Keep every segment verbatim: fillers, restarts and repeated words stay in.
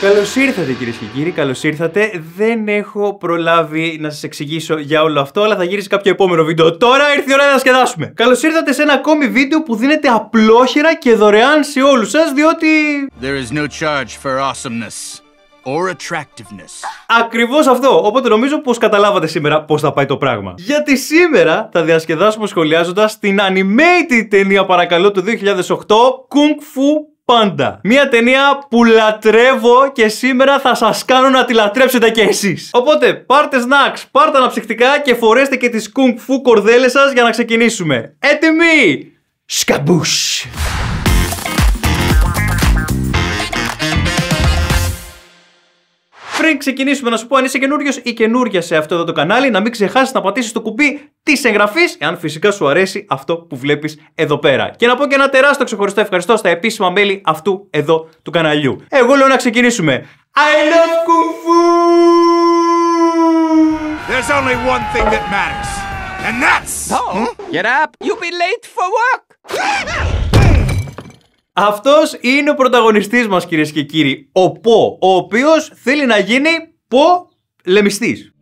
Καλώς ήρθατε κυρίες και κύριοι, καλώς ήρθατε. Δεν έχω προλάβει να σας εξηγήσω για όλο αυτό, αλλά θα γυρίσει κάποιο επόμενο βίντεο. Τώρα ήρθε η ώρα να διασκεδάσουμε. Καλώς ήρθατε σε ένα ακόμη βίντεο που δίνεται απλόχερα και δωρεάν σε όλους σας, διότι... There is no charge for awesomeness. Or attractiveness. Ακριβώς αυτό. Οπότε νομίζω πως καταλάβατε σήμερα πως θα πάει το πράγμα. Γιατί σήμερα θα διασκεδάσουμε σχολιάζοντας την animated ταινία, παρακαλώ, του δύο χιλιάδες οκτώ, Kung Fu Panda. Μια ταινία που λατρεύω και σήμερα θα σας κάνω να τη λατρέψετε κι εσείς. Οπότε πάρτε snacks, πάρτε αναψυκτικά και φορέστε και τις Kung Fu κορδέλες σας για να ξεκινήσουμε. Έτοιμοι! Σκαμπούς! Πριν ξεκινήσουμε, να σου πω, αν είσαι καινούριος ή καινούρια σε αυτό εδώ το κανάλι, να μην ξεχάσεις να πατήσεις το κουμπί της εγγραφής, εάν φυσικά σου αρέσει αυτό που βλέπεις εδώ πέρα. Και να πω και ένα τεράστιο ξεχωριστό ευχαριστώ στα επίσημα μέλη αυτού εδώ του καναλιού. Εγώ λέω να ξεκινήσουμε. I love Kung Fu! There's only one thing that matters, and that's... Oh, get up! You'll be late for work! Αυτός είναι ο πρωταγωνιστής μας, κυρίες και κύριοι, ο Po, ο οποίος θέλει να γίνει Po λεμιστής.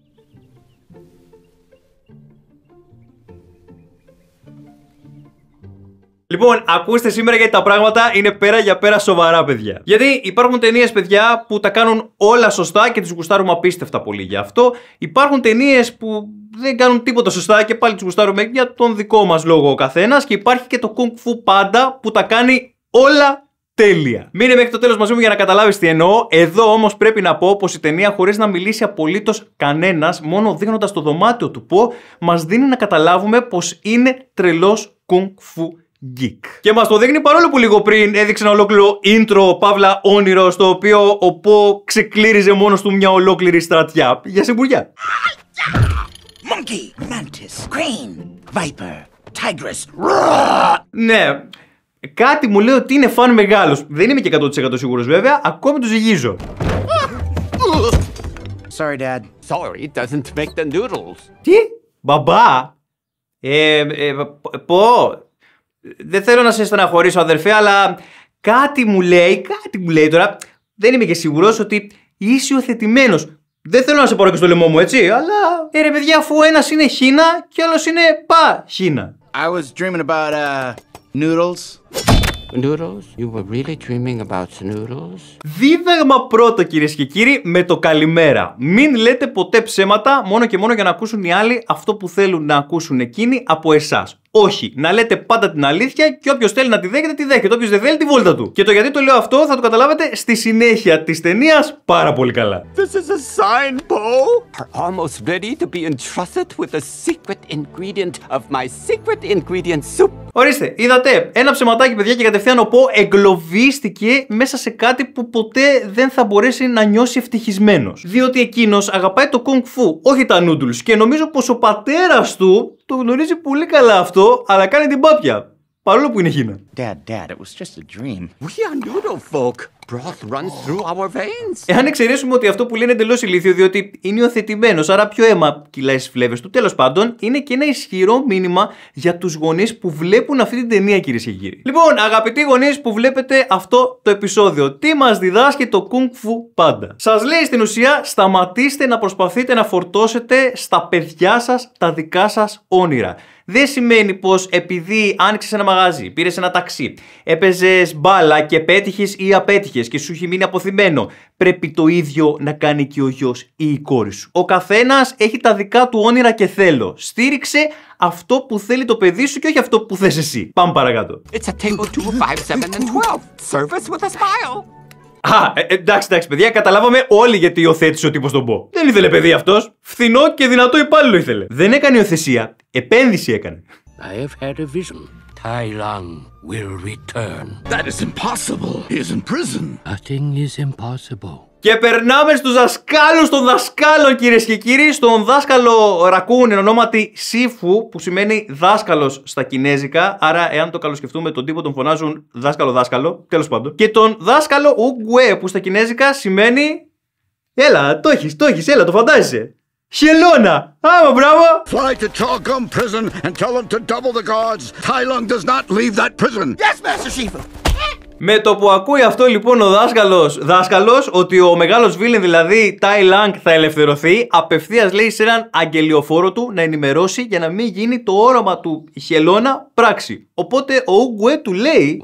Λοιπόν, ακούστε σήμερα, γιατί τα πράγματα είναι πέρα για πέρα σοβαρά, παιδιά. Γιατί υπάρχουν ταινίες, παιδιά, που τα κάνουν όλα σωστά και τις γουστάρουμε απίστευτα πολύ γι' αυτό. Υπάρχουν ταινίες που δεν κάνουν τίποτα σωστά και πάλι τις γουστάρουμε για τον δικό μας λόγο ο καθένας. Και υπάρχει και το Kung Fu Panda που τα κάνει όλα τέλεια. Μείνε μέχρι το τέλος μαζί μου για να καταλάβεις τι εννοώ. Εδώ όμως πρέπει να πω πως η ταινία, χωρίς να μιλήσει απολύτως κανένας, μόνο δείχνοντας το δωμάτιο του Po, μας δίνει να καταλάβουμε πως είναι τρελός Kung Fu Geek. Και μας το δείχνει παρόλο που λίγο πριν έδειξε ένα ολόκληρο intro, παύλα όνειρο, στο οποίο ο Po ξεκλήριζε μόνος του μια ολόκληρη στρατιά για συμπουργιά. Monkey, mantis, crane, viper, tigress. Ναι, κάτι μου λέει ότι είναι φαν μεγάλος. Δεν είμαι και εκατό τοις εκατό σίγουρος βέβαια, ακόμη το ζυγίζω. Sorry dad. Sorry doesn't make the noodles. Τι? Μπαμπά. Ε, ε, Po. Δεν θέλω να σε στεναχωρήσω, αδερφέ, αλλά κάτι μου λέει, κάτι μου λέει τώρα. Δεν είμαι και σίγουρος ότι είσαι υιοθετημένος. Δεν θέλω να σε πάρω και στο λαιμό μου, έτσι, αλλά... Ε, ρε παιδιά, αφού ένας είναι Χίνα και άλλος είναι πα Χίνα. I was dreaming about, uh, noodles. Noodles? You were really dreaming about noodles? Δίδαγμα πρώτο, κυρίες και κύριοι, με το καλημέρα. Μην λέτε ποτέ ψέματα, μόνο και μόνο για να ακούσουν οι άλλοι αυτό που θέλουν να ακούσουν εκείνοι από εσάς. Όχι, να λέτε πάντα την αλήθεια και όποιος θέλει να τη δέχεται, τη δέχεται. Όποιος δεν θέλει, τη βόλτα του. Και το γιατί το λέω αυτό θα το καταλάβετε στη συνέχεια της ταινίας πάρα πολύ καλά. This is a sign, Po. We're almost ready to be entrusted with the secret ingredient of my secret ingredient soup. Ορίστε, είδατε, ένα ψεματάκι, παιδιά, και κατευθείαν ο Po εγκλωβίστηκε μέσα σε κάτι που ποτέ δεν θα μπορέσει να νιώσει ευτυχισμένος. Διότι εκείνος αγαπάει το Kung Fu, όχι τα noodles. Και νομίζω πως ο πατέρας του το γνωρίζει πολύ καλά αυτό, αλλά κάνει την πάπια, παρόλο που είναι Χίνα. Εάν εξαιρέσουμε ότι αυτό που λένε εντελώς ηλίθιο, διότι είναι υιοθετημένος, άρα πιο αίμα κυλάει στις φλέβες του, τέλος πάντων, είναι και ένα ισχυρό μήνυμα για τους γονείς που βλέπουν αυτή την ταινία, κυρίες και κύριοι. Λοιπόν, αγαπητοί γονείς που βλέπετε αυτό το επεισόδιο, τι μας διδάσκει το Kung Fu Panda? Σας λέει στην ουσία, σταματήστε να προσπαθείτε να φορτώσετε στα παιδιά σας τα δικά σας όνειρα. Δεν σημαίνει πως επειδή άνοιξες ένα μαγαζί, πήρες ένα ταξί, έπαιζες μπάλα και πέτυχες ή απέτυχες και σου έχει μείνει αποθυμένο, πρέπει το ίδιο να κάνει και ο γιος ή η κόρη σου. Ο καθένας έχει τα δικά του όνειρα και θέλω. Στήριξε αυτό που θέλει το παιδί σου και όχι αυτό που θες εσύ. Πάμε παρακάτω. It's a table two, five, seven and twelve. Service with a smile. Α, ε, εντάξει, εντάξει, παιδιά, καταλάβαμε όλοι γιατί υιοθέτησε ο τύπος τον Po. Δεν ήθελε παιδί αυτός. Φθηνό και δυνατό υπάλληλο ήθελε. Δεν έκανε υιοθεσία, επένδυση έκανε. I have had a vision. Tai Lung will return. That is impossible. He is in prison. Nothing is impossible. Και περνάμε στους δασκάλους των δασκάλων, κυρίες και κύριοι, στον δάσκαλο ρακούν εν ονόματι Shifu, που σημαίνει δάσκαλος στα κινέζικα, άρα εάν το καλοσκεφτούμε τον τύπο τον φωνάζουν δάσκαλο-δάσκαλο, τέλος πάντων. Και τον δάσκαλο Ουγκουέ, που στα κινέζικα σημαίνει... Έλα, το έχεις, το έχεις, έλα, το φαντάζεσαι. Χελώνα! Άμα, μπράβο! Fly to Chalgum prison and tell them to double the guards. Tai Lung does not leave that prison. Yes, Master Shifu. Με το που ακούει αυτό λοιπόν ο δάσκαλος, δάσκαλος ότι ο μεγάλος βίλεν, δηλαδή Tai Lung, θα ελευθερωθεί, απευθείας λέει σε έναν αγγελιοφόρο του να ενημερώσει για να μην γίνει το όραμα του χελώνα πράξη. Οπότε ο Ουγγουέ του λέει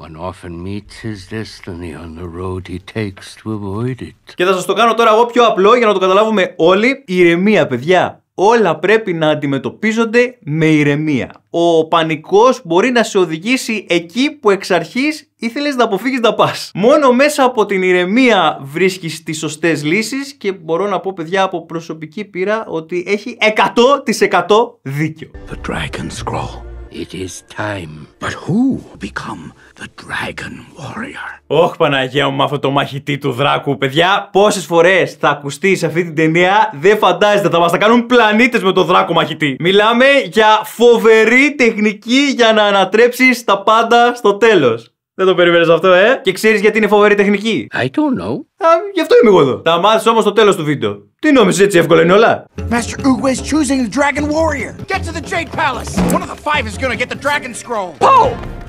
και θα σας το κάνω τώρα εγώ πιο απλό για να το καταλάβουμε όλοι, ηρεμία παιδιά. Όλα πρέπει να αντιμετωπίζονται με ηρεμία. Ο πανικός μπορεί να σε οδηγήσει εκεί που εξ αρχής ήθελες να αποφύγεις να πας. Μόνο μέσα από την ηρεμία βρίσκεις τις σωστές λύσεις και μπορώ να πω παιδιά από προσωπική πείρα ότι έχει εκατό τοις εκατό δίκιο. The Dragon Scroll. It is time. But who become the Dragon Warrior? Όχ, Παναγία μου, με αυτό το μαχητή του δράκου. Παιδιά, πόσες φορές θα ακουστεί σε αυτή την ταινία, δεν φαντάζεστε, θα μας τα κάνουν πλανήτες με το δράκο μαχητή. Μιλάμε για φοβερή τεχνική για να ανατρέψεις τα πάντα στο τέλος. Δεν το περιμένεις αυτό, ε! Και ξέρεις γιατί είναι φοβερή τεχνική? I don't know. Α, γι' αυτό είμαι εγώ εδώ. Θα μάθεις όμως στο τέλος του βίντεο. Τι νόμιζες, έτσι εύκολα είναι όλα? Master Oogway is choosing the Dragon Warrior. Get to the Jade Palace. One of the five is gonna get the Dragon Scroll. Po,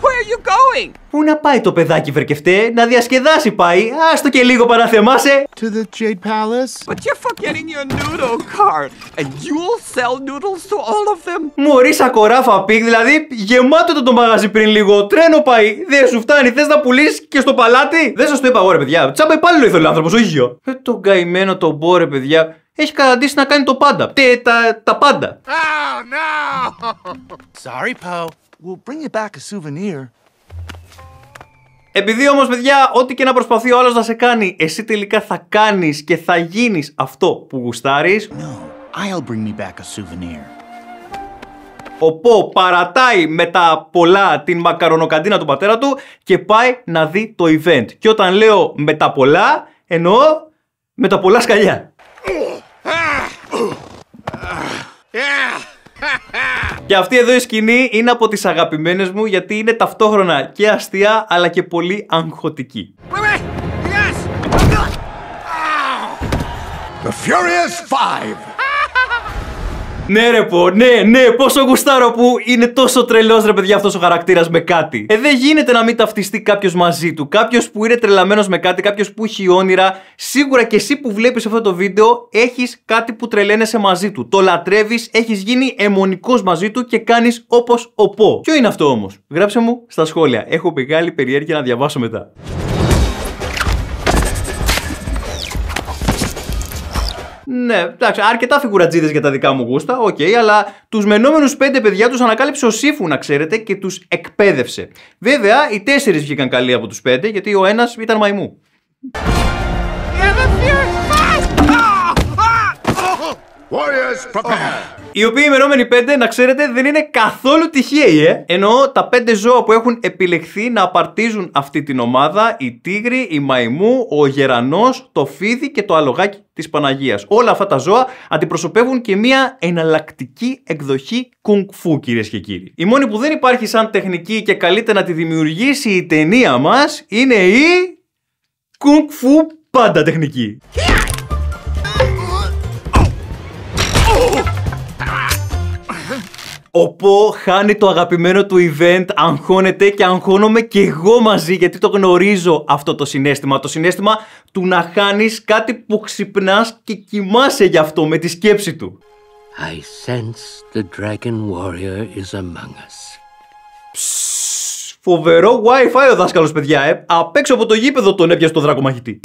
where are you going? Πού να πάει το παιδάκι βερκευτέ, να διασκεδάσει πάει. Άστο και λίγο παραθεμάσαι. To the Jade Palace. But you're forgetting your noodle card. And you'll sell noodles to all of them. Μωρή σακοράφα πικ, δηλαδή γεμάτο το το μαγαζί πριν λίγο. Τρένο πάει. Δεν σου φτάνει, θες να πουλήσεις και στο παλάτι? Δεν σας το είπα εγώ ρε παιδιά. Τσάμπα υπάλληλο ήθελε ο άνθρωπος, όχι γιο. Ε, τον καημένο τον μπο ρε παιδιά. Έχει καταντήσει να κάνει το πάντα. Τε, τα, τα πάντα. Oh, no. Sorry, Po. We'll bring you back a souvenir. Επειδή όμως παιδιά, ό,τι και να προσπαθεί ο άλλος να σε κάνει, εσύ τελικά θα κάνεις και θα γίνεις αυτό που γουστάρεις. No, I'll bring me back a souvenir. Ο Po παρατάει με τα πολλά την μακαρονοκαντίνα του πατέρα του και πάει να δει το event. Και όταν λέω με τα πολλά, εννοώ με τα πολλά σκαλιά. Και αυτή εδώ η σκηνή είναι από τις αγαπημένες μου γιατί είναι ταυτόχρονα και αστεία αλλά και πολύ αγχωτική. The Furious Five. Ναι ρε πω, ναι, ναι, πόσο γουστάρω που είναι τόσο τρελός ρε παιδιά αυτός ο χαρακτήρας με κάτι. Ε, δεν γίνεται να μην ταυτιστεί κάποιος μαζί του, κάποιος που είναι τρελαμένος με κάτι, κάποιος που έχει όνειρα. Σίγουρα και εσύ που βλέπεις αυτό το βίντεο έχεις κάτι που τρελαίνεσαι μαζί του. Το λατρεύεις, έχεις γίνει αιμονικός μαζί του και κάνεις όπως ο Po. Ποιο είναι αυτό όμως? Γράψε μου στα σχόλια, έχω μεγάλη περιέργεια να διαβάσω μετά. Ναι, εντάξει, αρκετά φιγουρατζίδες για τα δικά μου γούστα, οκ, okay, αλλά τους μενόμενους πέντε παιδιά τους ανακάλυψε ο Shifu, να ξέρετε, και τους εκπαίδευσε. Βέβαια, οι τέσσερις βγήκαν καλοί από τους πέντε, γιατί ο ένας ήταν μαϊμού. Οι οποίοι ημερόμενοι πέντε, να ξέρετε, δεν είναι καθόλου τυχαίοι, ε! Εννοώ τα πέντε ζώα που έχουν επιλεχθεί να απαρτίζουν αυτή την ομάδα, η τίγρη, η μαϊμού, ο γερανός, το φίδι και το αλογάκι της Παναγίας. Όλα αυτά τα ζώα αντιπροσωπεύουν και μια εναλλακτική εκδοχή Kung Fu, κυρίες και κύριοι. Η μόνη που δεν υπάρχει σαν τεχνική και καλείται να τη δημιουργήσει η ταινία μας είναι η Kung Fu Panda τεχνική. Ο Po χάνει το αγαπημένο του event, αγχώνεται και αγχώνομαι και εγώ μαζί γιατί το γνωρίζω αυτό το συναίσθημα. Το συναίσθημα του να χάνεις κάτι που ξυπνάς και κοιμάσαι γι' αυτό με τη σκέψη του. I sense the Dragon Warrior is among us. Ψσσσ, φοβερό Wi-Fi ο δάσκαλος παιδιά, ε. Απ' έξω από το γήπεδο τον έπιασε το δράκο μαχητή.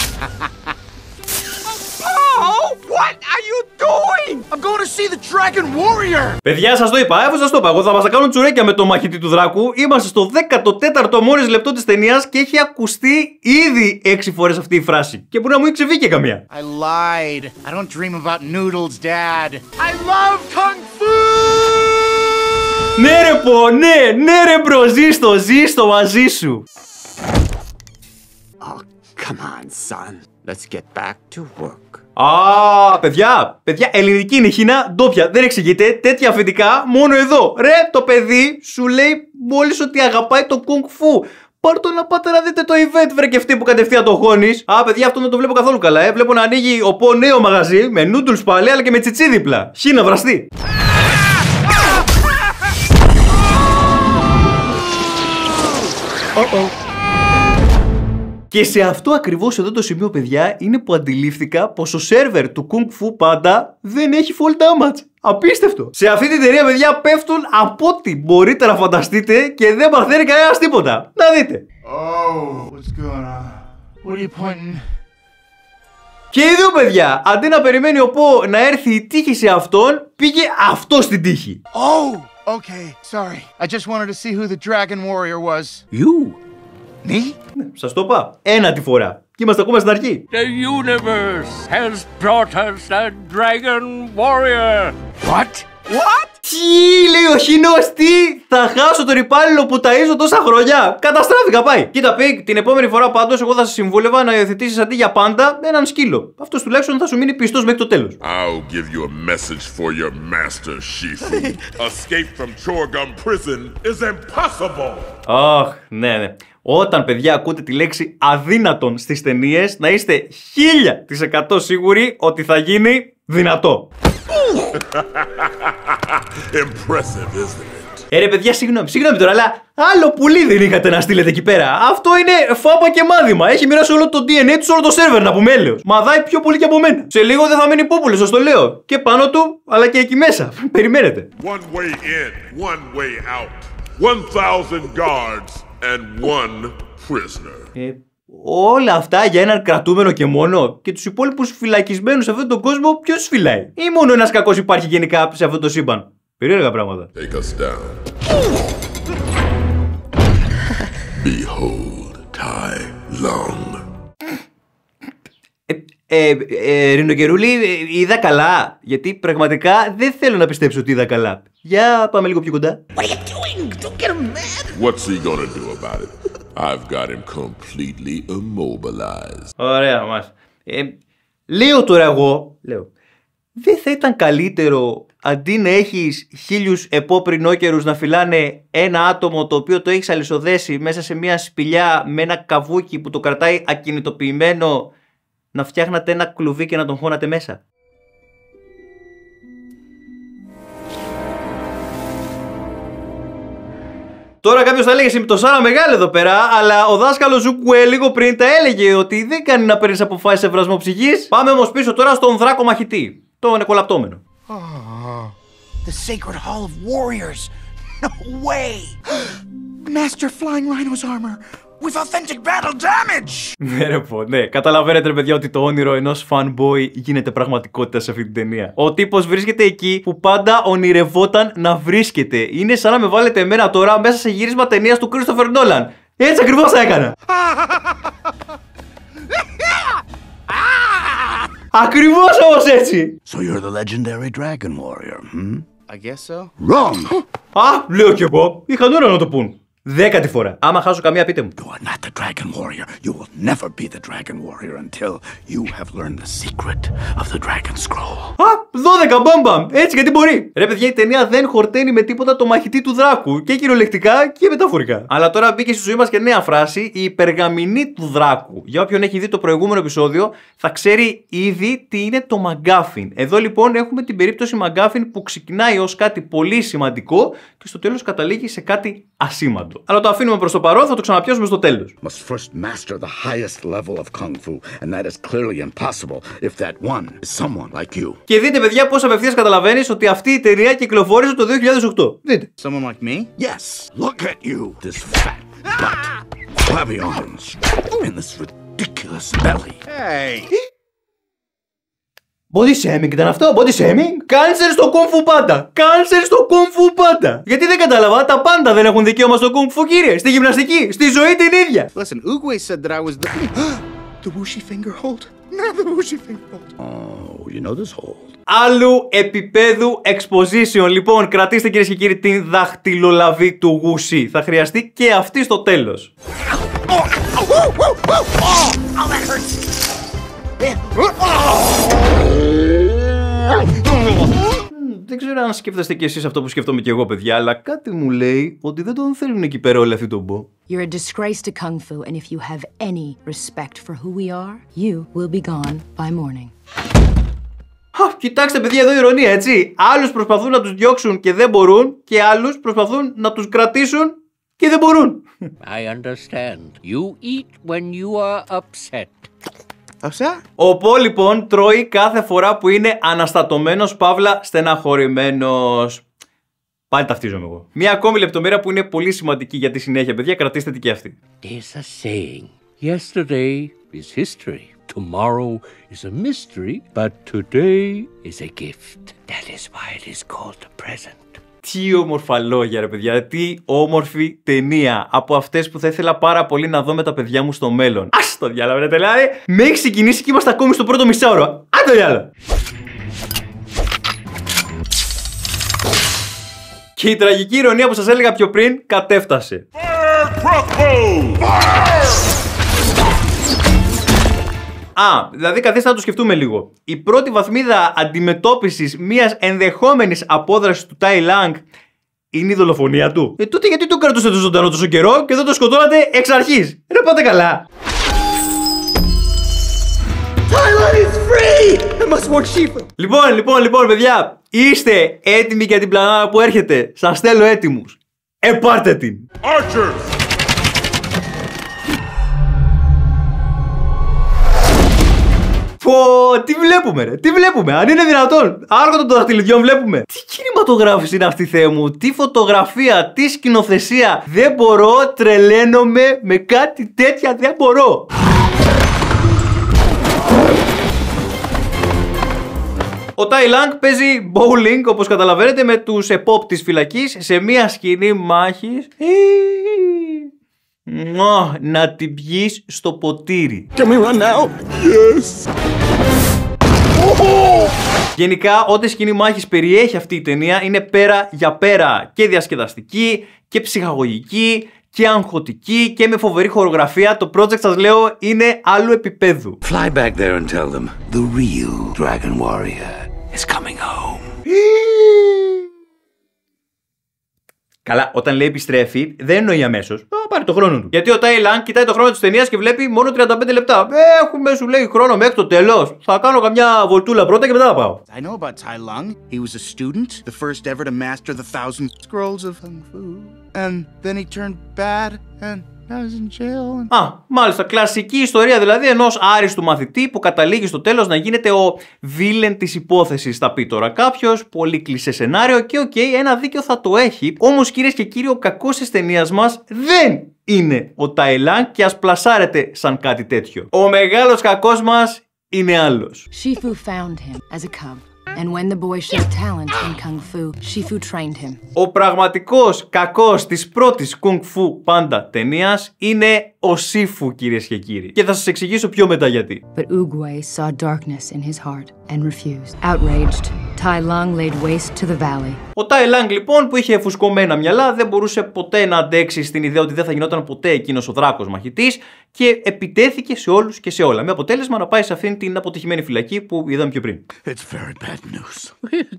I'm going to see the Dragon Warrior. Παιδιά, σας το είπα, έφω σας το είπα. Εγώ θα μας τα κάνουν τσουρέκια με το μαχητή του δράκου. Είμαστε στο δέκατο τέταρτο μόλις λεπτό της ταινίας και έχει ακουστεί ήδη έξι φορές αυτή η φράση. Και μπορεί να μου έχει ξεφύγει και καμία. I lied. I don't dream about noodles, Dad. I love Kung Fu. Ναι ρε Po, ναι, ναι ρε μπρο, ζήστο, ζήστο μαζί σου. Oh, come on, son. Let's get back to work. Α, παιδιά, παιδιά, ελληνική είναι η Χίνα, ντόπια, δεν εξηγείται, τέτοια αφεντικά, μόνο εδώ. Ρε, το παιδί σου λέει μόλις ότι αγαπάει το Kung Fu. Πάρ' το να πάτε να δείτε το event, βρε και αυτή που κατευθείαν το χώνεις. Α, παιδιά, αυτό δεν το βλέπω καθόλου καλά, ε. Βλέπω να ανοίγει ο Po νέο μαγαζί, με noodles πάλι, αλλά και με τσιτσί δίπλα. Χίνα, βραστή. Oh, oh. Και σε αυτό ακριβώς εδώ το σημείο, παιδιά, είναι που αντιλήφθηκα πως ο σερβερ του Kung Fu Panda δεν έχει fall damage. Απίστευτο! Σε αυτή την εταιρεία, παιδιά, πέφτουν από ό,τι μπορείτε να φανταστείτε και δεν μαθαίνει κανένας τίποτα. Να δείτε! Oh, what's going on? What are you pointing? Και οι δύο, παιδιά, αντί να περιμένει ο Πο να έρθει η τύχη σε αυτόν, πήγε αυτό στην τύχη. Oh, okay, sorry. I just wanted to see who the Dragon Warrior was. You. Ναι, σας το είπα. Ένα τη φορά. Και είμαστε ακόμα στην αρχή. The universe has brought us a Dragon Warrior. What? What? Τι λέει ο χινός, τι! Θα χάσω τον υπάλληλο που ταΐζω τόσα χρόνια. Καταστράφηκα, πάει. Κοίτα, Πικ, την επόμενη φορά πάντως εγώ θα σε συμβούλευα να υιοθετήσεις αντί για πάντα έναν σκύλο. Αυτός τουλάχιστον θα σου μείνει πιστός μέχρι το τέλος. I'll give you a message for your master, Shifu. Escape from Chorgum prison is impossible. Αχ, ναι, ναι. Όταν, παιδιά, ακούτε τη λέξη αδύνατον στις ταινίες, να είστε χίλια τοις εκατό σίγουροι ότι θα γίνει δυνατό. Impressive, isn't it? Ε, ρε, παιδιά, συγγνώμη, συγγνώμη τώρα, αλλά άλλο πουλί δεν είχατε να στείλετε εκεί πέρα. Αυτό είναι φάπα και μάδημα. Έχει μοιράσει όλο το ντι εν έι του, όλο το σερβερ, να πούμε έλεος. Μαδάει πιο πολύ και από μένα. Σε λίγο δεν θα μείνει πόπουλος, σας το λέω. Και πάνω του, αλλά και εκεί μέσα. Περιμένετε. One way in, one way out. one thousand guards and one prisoner. Ε, όλα αυτά για έναν κρατούμενο και μόνο. Και τους υπόλοιπους φυλακισμένους σε αυτόν τον κόσμο, ποιος φυλάει? Ή μόνο ένας κακός υπάρχει γενικά σε αυτό το σύμπαν? Περίεργα πράγματα. Take us down. Behold, Tai Lung. Ε, ε, Ρινοκερούλη, ε, είδα καλά? Γιατί πραγματικά δεν θέλω να πιστέψω ότι είδα καλά. Για πάμε λίγο πιο κοντά. What are you doing? Don't get mad. What's he gonna do about it? I've got him completely immobilized. Ωραία μας. Ε, λέω τώρα εγώ, λέω, δεν θα ήταν καλύτερο αντί να έχεις χίλιους επόπρινόκερους να φυλάνε ένα άτομο το οποίο το έχεις αλυσοδέσει μέσα σε μια σπηλιά με ένα καβούκι που το κρατάει ακινητοποιημένο, να φτιάχνατε ένα κλουβί και να τον χώνατε μέσα? Τώρα κάποιος θα λέγε συμπτωσάρα μεγάλο εδώ πέρα, αλλά ο δάσκαλος Ζουκουέ λίγο πριν τα έλεγε ότι δεν κάνει να παίρνεις αποφάσεις σε βρασμό ψυχής. Πάμε όμως πίσω τώρα στον δράκο μαχητή, τον εκολαπτώμενο. Oh, the sacred hall of warriors. No way. Master flying rhino's armor. With authentic battle damage! Ναι, ρε, πω, ναι. Καταλαβαίνετε, ρε, παιδιά, ότι το όνειρο ενός fanboy γίνεται πραγματικότητα σε αυτή την ταινία. Ο τύπος βρίσκεται εκεί που πάντα ονειρευόταν να βρίσκεται. Είναι σαν να με βάλετε εμένα τώρα μέσα σε γύρισμα ταινίας του Christopher Nolan. Έτσι ακριβώς θα έκανα. Ακριβώς όμως έτσι! So you're the legendary Dragon Warrior, hmm? I guess so. Wrong! Α, λέω κι εγώ. Είχαν ώρα να το πούν. Δέκατη φορά. Άμα χάσω καμία, πείτε μου. You are not the Dragon Warrior. You will never be the Dragon Warrior until you have learned the secret of the Dragon Scroll. Α, δώδεκα, μπαμπαμ. Έτσι γιατί μπορεί. Ρε, παιδιά, η ταινία δεν χορταίνει με τίποτα το μαχητή του δράκου. Και κυριολεκτικά και μεταφορικά. Αλλά τώρα μπήκε στη ζωή μας και νέα φράση, η υπεργαμηνή του δράκου. Για όποιον έχει δει το προηγούμενο επεισόδιο, θα ξέρει ήδη τι είναι το μαγκάφιν. Εδώ λοιπόν έχουμε την περίπτωση μαγκάφιν που ξεκινάει ως κάτι πολύ σημαντικό και στο τέλος καταλήγει σε κάτι ασήμαντο. Αλλά το αφήνουμε προς το παρόν, θα το ξαναπιάσουμε στο τέλος. Must first master the highest level of kung fu, and that is clearly impossible if that one is someone like you. Και δείτε, παιδιά, πώς απευθείας καταλαβαίνεις ότι αυτή η ταινία κυκλοφόρησε το δύο χιλιάδες οκτώ. Δείτε. Someone like me? Yes. Look at you. This fat butt, flabby arms, and this ridiculous belly. Hey. Body shaming ήταν αυτό, body shaming. Κάνσερ στο Kung Fu Panda. Κάνσερ στο Kung Fu Panda. Γιατί δεν κατάλαβα, τα πάντα δεν έχουν δικαίωμα στο Kung Fu, κύριε. Στη γυμναστική, στη ζωή την ίδια. Listen, Oogway said that I was the... the Wuxi finger hold. Not the Wuxi finger hold. Oh, you know this hold. Άλλου επίπεδου exposition. Λοιπόν, κρατήστε, κυρίες και κύριοι, την δαχτυλολαβή του Wuxi. Θα χρειαστεί και αυτή στο τέλος. Δεν ξέρω αν σκέφτεστε κι εσείς αυτό που σκέφτομαι κι εγώ, παιδιά, αλλά κάτι μου λέει ότι δεν τον θέλουν εκεί πέρα όλοι αυτοί τον Πο. You're a disgrace to kung fu, and if you have any respect for who we are, you will be gone by morning. Κοιτάξτε, παιδιά, εδώ η ειρωνία, έτσι. Άλλους προσπαθούν να τους διώξουν και δεν μπορούν, και άλλους προσπαθούν να τους κρατήσουν και δεν μπορούν. I understand. You eat when you are upset. Αυτά. Ο Πο λοιπόν τρώει κάθε φορά που είναι αναστατωμένος παύλα στεναχωρημένος. Πάλι ταυτίζομαι εγώ. Μία ακόμη λεπτομέρεια που είναι πολύ σημαντική για τη συνέχεια, παιδιά, κρατήστε την και αυτή. There's a saying. Yesterday is history. Tomorrow is a mystery, but today is a gift. That is why it is called the present. Τι όμορφα λόγια ρε παιδιά, τι όμορφη ταινία. Από αυτές που θα ήθελα πάρα πολύ να δω με τα παιδιά μου στο μέλλον. Ας το διάλαβε ρε τελάρι, με έχει συγκινήσει και είμαστε ακόμη στο πρώτο μισάωρο. Αν το διάλαβε. Και η τραγική ηρωνία που σας έλεγα πιο πριν κατέφτασε. Α, δηλαδή καθίστε να το σκεφτούμε λίγο. Η πρώτη βαθμίδα αντιμετώπισης μιας ενδεχόμενης απόδρασης του Tai Lung είναι η δολοφονία του. Ε, τότε γιατί τον κρατούσατε ζωντανό τόσο καιρό και δεν το σκοτώνατε εξ αρχής? Ρε πάτε καλά. Λοιπόν, λοιπόν, λοιπόν, παιδιά, είστε έτοιμοι για την πλανάδα που έρχεται? Σας θέλω έτοιμους. Ε, πάρτε την. Archers. Πω, τι βλέπουμε ρε, τι βλέπουμε, αν είναι δυνατόν, άργο των δαχτυλιδιών βλέπουμε. Τι κινηματογράφηση είναι αυτή, Θεέ μου, τι φωτογραφία, τι σκηνοθεσία. Δεν μπορώ, τρελαίνομαι με κάτι τέτοια, δεν μπορώ. Ο Tai Lung παίζει bowling, όπως καταλαβαίνετε, με τους επόπ της φυλακής σε μια σκηνή μάχης. Να την πιείς στο ποτήρι. Can we run now? Yes. Γενικά, ό,τι σκηνή μάχης περιέχει αυτή η ταινία είναι πέρα για πέρα και διασκεδαστική και ψυχαγωγική και αγχωτική και με φοβερή χορογραφία. Το project, σας λέω, είναι άλλου επίπεδου. Fly back there and tell them the real Dragon Warrior is coming home. Καλά, όταν λέει επιστρέφει, δεν εννοεί αμέσως. Α, πάρει το χρόνο του. Γιατί ο Tai Lung κοιτάει το χρόνο της ταινίας και βλέπει μόνο τριάντα πέντε λεπτά. Έχουμε, σου λέει, χρόνο μέχρι το τέλος. Θα κάνω καμιά βολτούλα πρώτα και μετά θα πάω. I know about Tai Lung. He was a student, the first ever to master the thousand scrolls of Kung Fu. And then he turned bad and now he's in jail. Α, μάλιστα. Κλασική ιστορία δηλαδή ενός άριστου μαθητή που καταλήγει στο τέλος να γίνεται ο βίλεν της υπόθεσης. Θα πει τώρα κάποιος, πολύ κλισέ σενάριο και οκ, okay, ένα δίκιο θα το έχει. Όμως κυρίες και κύριοι, ο κακός της ταινίας μας δεν είναι ο Tai Lung και ας πλασάρεται σαν κάτι τέτοιο. Ο μεγάλος κακός μας είναι άλλος. Shifu found him as a cub. And when the boy showed talent in Kung Fu, Shifu trained him. Ο πραγματικός κακός της πρώτης Kung Fu Panda ταινίας είναι ο Shifu, κυρίες και κύριοι. Και θα σας εξηγήσω πιο μετά γιατί. But Oogway saw darkness in his heart and refused. Outraged, Tai Lung laid waste to the valley. Ο Tai Lung λοιπόν, που είχε φουσκωμένα μυαλά, δεν μπορούσε ποτέ να αντέξει στην ιδέα ότι δεν θα γινόταν ποτέ εκείνος ο δράκος μαχητής και επιτέθηκε σε όλους και σε όλα. Με αποτέλεσμα να πάει σε αυτήν την αποτυχημένη φυλακή που είδαμε πιο πριν. It's very bad news.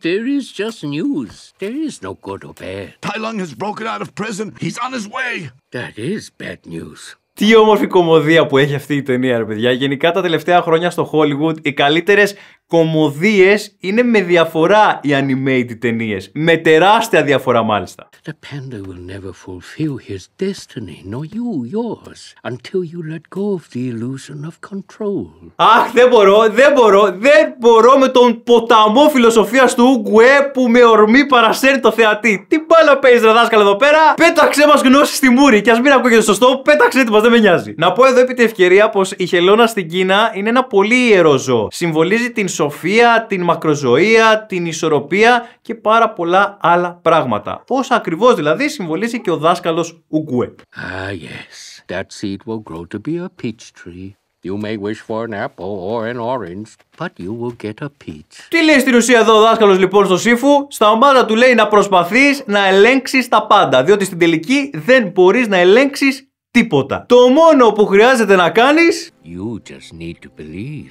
There is just news. There is no good or bad. Tai Lung has broken out of prison. He's on his way. That is bad news. Τι όμορφη κομμωδία που έχει αυτή η ταινία ρε παιδιά. Γενικά τα τελευταία χρόνια στο Hollywood οι καλύτερες κομμωδίες είναι με διαφορά οι animated ταινίες. Με τεράστια διαφορά μάλιστα. The panda will never fulfill his destiny, nor you yours, until you let go of the illusion of control. Αχ, δεν μπορώ, δεν μπορώ, δεν μπορώ με τον ποταμό φιλοσοφίας του Ουγγουέ που με ορμή παρασέρει το θεατή. Τι μπάλα παίζεις ρε δάσκαλε εδώ πέρα, πέταξε μας γνώση στη μούρη και ας μην ακούγεται σωστό, πέταξε μας, δεν με νοιάζει. Να πω εδώ επί τη ευκαιρία πως η χελώνα στην Κίνα είναι ένα πολύ ιερό ζώο. Συμβολίζει την σοφία, την μακροζωία, την ισορροπία και πάρα πολλά άλλα πράγματα. Πώς ακριβώς δηλαδή συμβολίζει και ο δάσκαλος Ουγγουέ. Ah yes, that seed will grow to be a peach tree. You may wish for an apple or an orange, but you will get a peach. Τι λέει στην ουσία εδώ ο δάσκαλος λοιπόν στο Shifu? Στα ομάδα του λέει να προσπαθείς να ελέγξεις τα πάντα, διότι στην τελική δεν μπορείς να ελέγξεις τίποτα. Το μόνο που χρειάζεται να κάνεις you just need to believe.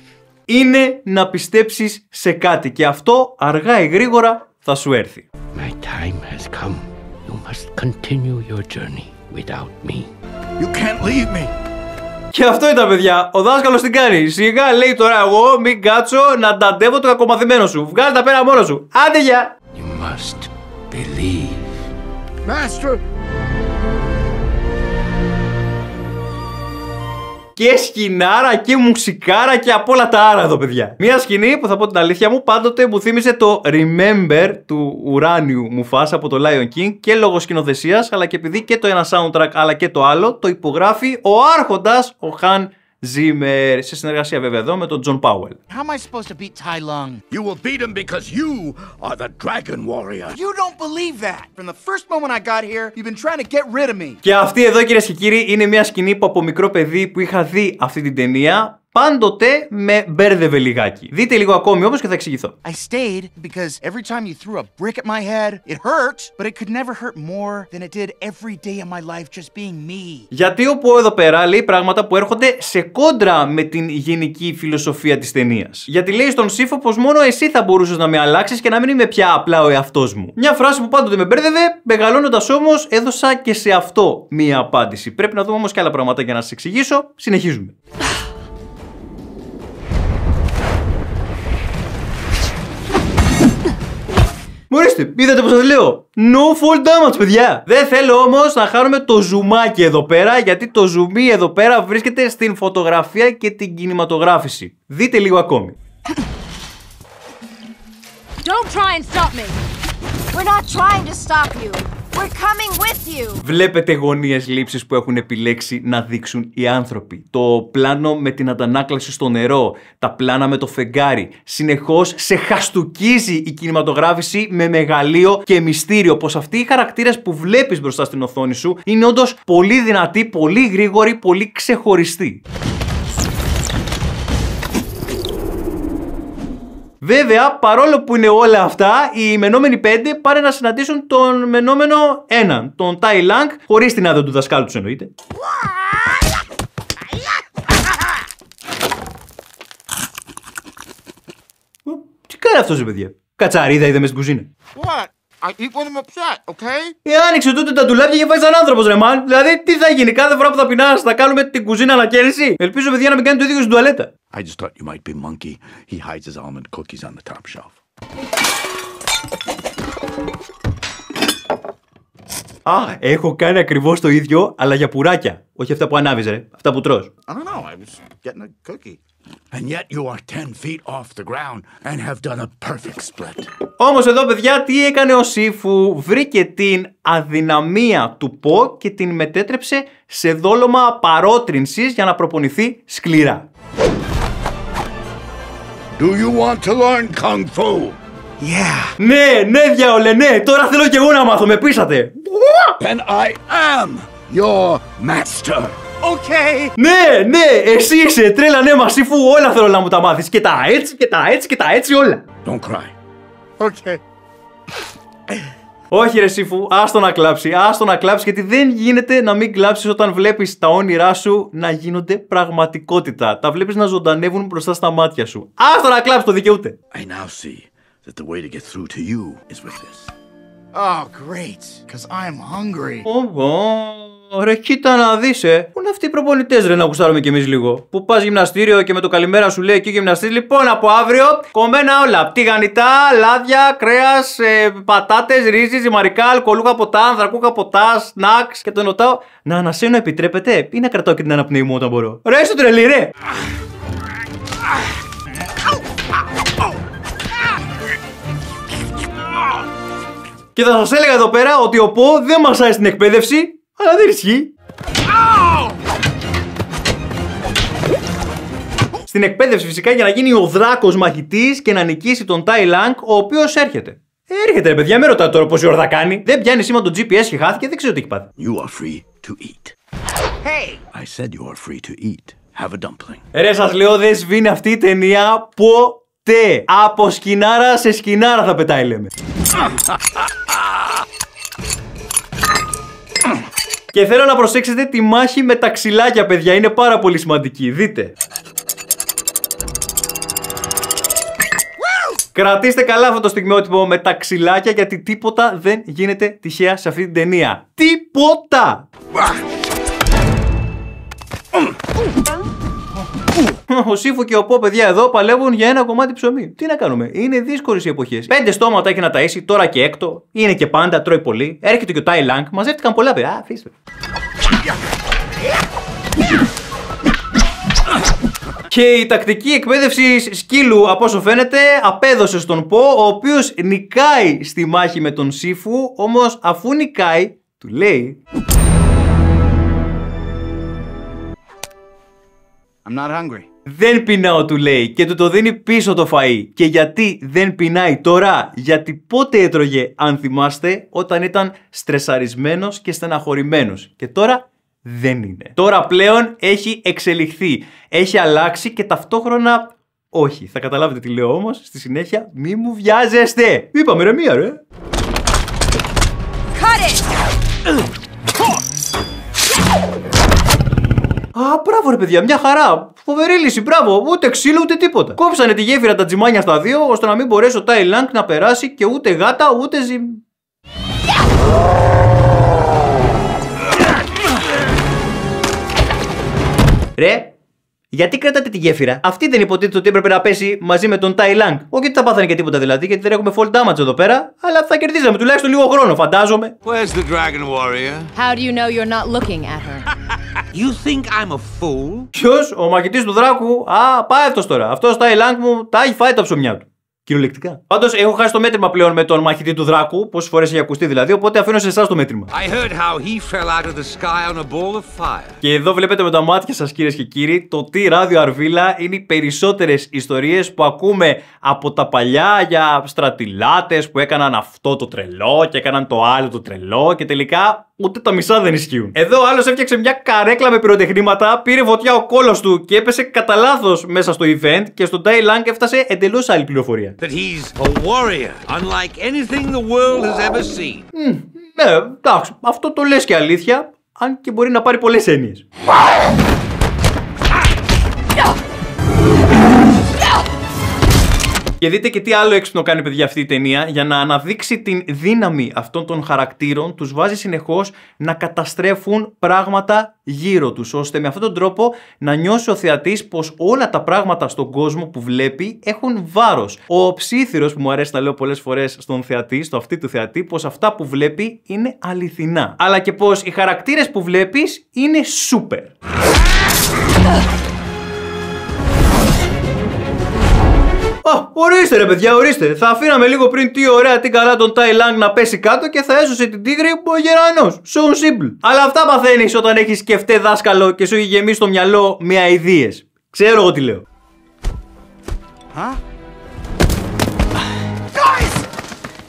Είναι να πιστέψεις σε κάτι και αυτό αργά ή γρήγορα θα σου έρθει. My time has come. You must continue your journey without me. You can't leave me. Και αυτό ήταν παιδιά, ο δάσκαλος την κάνει. Σιγά λέει τώρα εγώ μην κάτσω να ταντεύω το κακομαθημένο σου. Βγάλε τα πέρα μόνο σου. Άντε γεια. You must believe. Master. και σκηνάρα και μουσικάρα και από όλα τα άρα εδώ, παιδιά. Μια σκηνή που θα πω την αλήθεια μου πάντοτε μου θύμιζε το Remember του ουράνιου Μουφάσα από το Lion King και λόγω σκηνοθεσίας, αλλά και επειδή και το ένα soundtrack αλλά και το άλλο το υπογράφει ο άρχοντας, ο Χαν Zimmer, σε συνεργασία βέβαια εδώ με τον Τζον Πάουελ. How am I supposed to beat Tai Lung? You will beat him because you are the Dragon Warrior. You don't believe that. From the first moment I got here, you've been trying to get rid of me. Και αυτή εδώ, κυρίες και κύριοι, είναι μια σκηνή που από μικρό παιδί που είχα δει αυτή την ταινία, πάντοτε με μπέρδευε λιγάκι. Δείτε λίγο ακόμη όμως και θα εξηγηθώ. I stayed because every time you threw a brick at my head, it hurt, but it could never hurt more than it did every day of my life just being me. Γιατί ο Po εδώ πέρα λέει πράγματα που έρχονται σε κόντρα με την γενική φιλοσοφία της ταινίας. Γιατί λέει στον Shifu πως μόνο εσύ θα μπορούσες να με αλλάξεις και να μην είμαι πια απλά ο εαυτός μου. Μια φράση που πάντοτε με μπέρδευε, μεγαλώνοντας όμως έδωσα και σε αυτό μία απάντηση. Πρέπει να δούμε όμως και άλλα πράγματα για να σας εξηγήσω. Συνεχίζουμε. Ορίστε, είδατε πως σας λέω. No fall damage, παιδιά. Δεν θέλω όμως να χάνουμε το ζουμάκι εδώ πέρα, γιατί το ζουμί εδώ πέρα βρίσκεται στην φωτογραφία και την κινηματογράφηση. Δείτε λίγο ακόμη. Don't try and stop me. We're not trying to stop you. We're coming with you. Βλέπετε γωνίες λήψης που έχουν επιλέξει να δείξουν οι άνθρωποι. Το πλάνο με την αντανάκλαση στο νερό, τα πλάνα με το φεγγάρι. Συνεχώς σε χαστουκίζει η κινηματογράφηση με μεγαλείο και μυστήριο. Πως αυτοί οι χαρακτήρες που βλέπεις μπροστά στην οθόνη σου είναι όντως πολύ δυνατοί, πολύ γρήγοροι, πολύ ξεχωριστοί. Βέβαια, παρόλο που είναι όλα αυτά, οι ημενόμενοι πέντε πάνε να συναντήσουν τον μενόμενο έναν, τον Tai Lung, χωρίς την άδεια του δασκάλου τους εννοείται. Τι κάνει αυτός, παιδιά? Κατσαρίδα είδε μες στην κουζίνα. Ε, άνοιξε τότε τα ντουλάπια και φάει σαν άνθρωπος, ρε μαν. Δηλαδή, τι θα γίνει κάθε φορά που θα πεινάς, θα κάνουμε την κουζίνα ανακαίνιση? Ελπίζω, παιδιά, να μην κάνει το ίδιο στην τουαλέτα. I just thought you might be monkey. He hides his almond cookies on the top shelf. Α, έχω κάνει ακριβώς το ίδιο, αλλά για πουράκια. Όχι αυτά που ανάβεις, ρε. Αυτά που τρως. I don't know, I was getting a cookie. And yet you are ten feet off the ground and have done a perfect split. Όμως εδώ, παιδιά, τι έκανε ο Shifu? Βρήκε την αδυναμία του Po και την μετέτρεψε σε δόλωμα παρότρινσης για να προπονηθεί σκληρά. Do you want to learn Kung Fu? Yeah. Ναι, ναι, διάολε, ναι. Τώρα θέλω και εγώ να μάθω, με πείσατε. And I am your master. Okay. Ναι, ναι, εσύ είσαι τρέλα, ναι, μα Shifu, όλα θέλω να μου τα μάθεις. Και τα έτσι, και τα έτσι, και τα έτσι, όλα. Don't cry. Okay. Όχι ρε Shifu, άστο να κλάψει, άστο να κλάψει, γιατί δεν γίνεται να μην κλάψεις όταν βλέπεις τα όνειρά σου να γίνονται πραγματικότητα. Τα βλέπεις να ζωντανεύουν μπροστά στα μάτια σου. Άστο να κλάψει, το δικαιούται. I now see that the way to get through to you is with this. Oh, great, because I'm hungry. Oh, wow. Ρε, κοίτα να δεις, ε. Πού είναι αυτοί οι προπονητές, ρε, να γουστάρουμε κι εμείς λίγο? Που πας γυμναστήριο και με το καλημέρα σου λέει εκεί γυμναστής. Λοιπόν, από αύριο κομμένα όλα. Τηγανιτά, λάδια, κρέας, ε, πατάτες, ρύζι, ζυμαρικά, αλκοολούχα ποτά, ανθρακούχα ποτά, σνακς. Και τον ρωτάω, να ανασένω επιτρέπετε ή να κρατάω και την αναπνοή μου όταν μπορώ? Ρε, είσαι τρελή, ρε. Και θα σας έλεγα εδώ πέρα ότι ο Po δεν μασάει στην εκπαίδευση, αλλά δεν ισχύει. Oh! Στην εκπαίδευση φυσικά για να γίνει ο δράκος μαχητής και να νικήσει τον Tai Lung, ο οποίος έρχεται. Έρχεται ρε παιδιά, με ρωτάτε τώρα πόση ώρα θα κάνει. Δεν πιάνει σήμα το τζι πι ες και χάθηκε, δεν ξέρω τι έχει πάθει. You are free to eat. Hey! I said you are free to eat. Have a dumpling. Ρε σας λέω, δεν σβήνει αυτή η ταινία ποτέ. Από σκηνάρα σε σκηνάρα θα πετάει, λέμε. Και θέλω να προσέξετε τη μάχη με τα ξυλάκια, παιδιά. Είναι πάρα πολύ σημαντική. Δείτε. Κρατήστε καλά αυτό το στιγμιότυπο με τα ξυλάκια, γιατί τίποτα δεν γίνεται τυχαία σε αυτή την ταινία. Τίποτα! Ο Shifu και ο Po, παιδιά, εδώ παλεύουν για ένα κομμάτι ψωμί. Τι να κάνουμε, είναι δύσκολες οι εποχές. Πέντε στόματα έχει να ταΐσει, τώρα και έκτο. Είναι και πάντα, τρώει πολύ. Έρχεται και ο Tai Lung, μαζεύτηκαν πολλά παιδιά. Αφήστε. Και η τακτική εκπαίδευση σκύλου, από όσο φαίνεται, απέδωσε στον Πο, ο οποίος νικάει στη μάχη με τον Σίφου, όμως αφού νικάει, του λέει... I'm not hungry. Δεν πεινάω, του λέει, και του το δίνει πίσω το φαΐ. Και γιατί δεν πεινάει τώρα? Γιατί πότε έτρωγε, αν θυμάστε? Όταν ήταν στρεσαρισμένος και στεναχωρημένος. Και τώρα δεν είναι. Τώρα πλέον έχει εξελιχθεί, έχει αλλάξει και ταυτόχρονα όχι. Θα καταλάβετε τι λέω όμως στη συνέχεια. Μη μου βιάζεστε. Είπαμε ρε μία ρε. Α, μπράβο ρε παιδιά, μια χαρά. Φοβερή λύση, μπράβο. Ούτε ξύλο ούτε τίποτα. Κόψανε τη γέφυρα τα τζιμάνια στα δύο, ώστε να μην μπορέσει ο Tai Lung να περάσει και ούτε γάτα ούτε ζυμ. Ρε, γιατί κρατάτε τη γέφυρα? Αυτή δεν υποτίθεται ότι έπρεπε να πέσει μαζί με τον Tai Lung. Όχι ότι θα πάθανε και τίποτα δηλαδή, γιατί δεν έχουμε fall damage εδώ πέρα, αλλά θα κερδίζαμε τουλάχιστον λίγο χρόνο, φαντάζομαι. Where's the Dragon Warrior? How do you know you're not looking at her? You think I'm a fool? Ποιος? Ο μαχητής του δράκου. Α, πάει αυτός τώρα. Αυτός Tai Lung μου τα έχει φάει τα ψωμιά του. Κυριολεκτικά. Πάντως, έχω χάσει το μέτρημα πλέον με τον μαχητή του δράκου. Πόσες φορές έχει ακουστεί δηλαδή, οπότε αφήνω σε εσάς το μέτρημα. I heard how he fell out of the sky on a ball of fire. Και εδώ βλέπετε με τα μάτια σας, κυρίες και κύριοι, το τι ράδιο αρβίλα είναι οι περισσότερες ιστορίες που ακούμε από τα παλιά για στρατηλάτες που έκαναν αυτό το τρελό και έκαναν το άλλο το τρελό και τελικά. Ούτε τα μισά δεν ισχύουν. Εδώ άλλος έφτιαξε μια καρέκλα με πυροτεχνήματα, πήρε φωτιά ο κόλος του και έπεσε κατά λάθος μέσα στο event και στον Tai Lung έφτασε εντελώς άλλη πληροφορία. That he's a warrior, unlike anything the world has ever seen. Mm, ναι, εντάξει, αυτό το λες και αλήθεια, αν και μπορεί να πάρει πολλές έννοιες. Και δείτε και τι άλλο έξυπνο κάνει παιδιά αυτή η ταινία, για να αναδείξει την δύναμη αυτών των χαρακτήρων, τους βάζει συνεχώς να καταστρέφουν πράγματα γύρω τους, ώστε με αυτόν τον τρόπο να νιώσει ο θεατής πως όλα τα πράγματα στον κόσμο που βλέπει έχουν βάρος. Ο ψήθυρος που μου αρέσει να λέω πολλές φορές στον θεατή, στο αυτή του θεατή, πως αυτά που βλέπει είναι αληθινά. Αλλά και πως οι χαρακτήρες που βλέπεις είναι σούπερ. Α, ορίστε ρε παιδιά, ορίστε. Θα αφήναμε λίγο πριν τι ωραία, τι καλά τον Tai Lung να πέσει κάτω και θα έσωσε την τίγρη ο γερανός. So simple. Αλλά αυτά παθαίνεις όταν έχεις σκεφτεί δάσκαλο και σου έχει γεμίσει το μυαλό με αηδίες. Ξέρω εγώ τι λέω. Huh? Guys!